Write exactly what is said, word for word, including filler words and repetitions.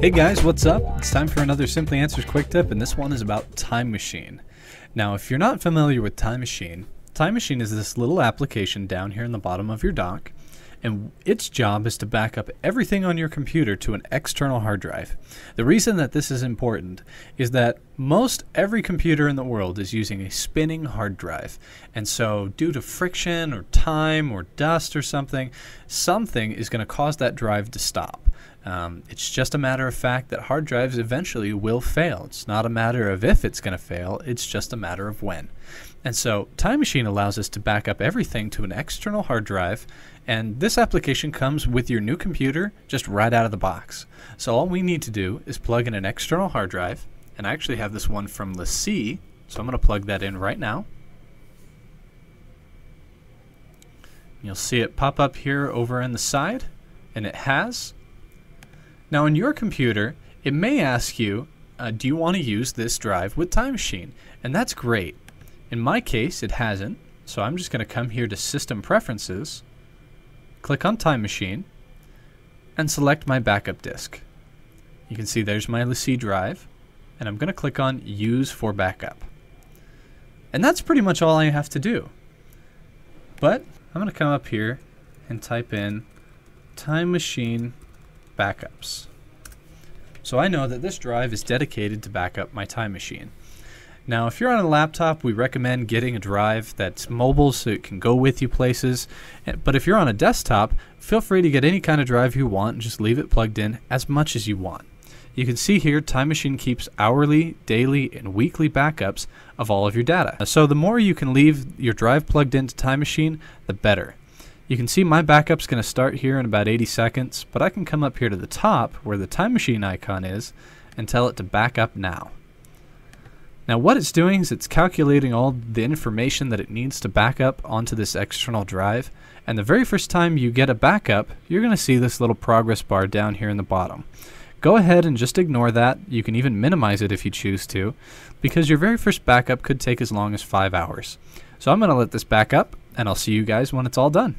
Hey guys, what's up? It's time for another Simply Answers Quick Tip, and this one is about Time Machine. Now, if you're not familiar with Time Machine, Time Machine is this little application down here in the bottom of your dock, and its job is to back up everything on your computer to an external hard drive. The reason that this is important is that most every computer in the world is using a spinning hard drive, and so due to friction or time or dust or something, something is going to cause that drive to stop. Um, it's just a matter of fact that hard drives eventually will fail. It's not a matter of if it's going to fail, it's just a matter of when. And so Time Machine allows us to back up everything to an external hard drive, and this application comes with your new computer just right out of the box. So all we need to do is plug in an external hard drive, and I actually have this one from LaCie, so I'm going to plug that in right now. You'll see it pop up here over in the side, and it has. Now on your computer, it may ask you, uh, do you want to use this drive with Time Machine? And that's great. In my case, it hasn't, so I'm just going to come here to System Preferences, click on Time Machine, and select my backup disk. You can see there's my LaCie drive, and I'm going to click on Use for Backup. And that's pretty much all I have to do. But I'm going to come up here and type in Time Machine backups. So I know that this drive is dedicated to back up my Time Machine. Now if you're on a laptop, we recommend getting a drive that's mobile so it can go with you places, but if you're on a desktop, feel free to get any kind of drive you want and just leave it plugged in as much as you want. You can see here Time Machine keeps hourly, daily, and weekly backups of all of your data. So the more you can leave your drive plugged into Time Machine, the better. You can see my backup's going to start here in about eighty seconds, but I can come up here to the top where the Time Machine icon is and tell it to back up now. Now what it's doing is it's calculating all the information that it needs to back up onto this external drive, and the very first time you get a backup, you're going to see this little progress bar down here in the bottom. Go ahead and just ignore that. You can even minimize it if you choose to, because your very first backup could take as long as five hours. So I'm going to let this back up, and I'll see you guys when it's all done.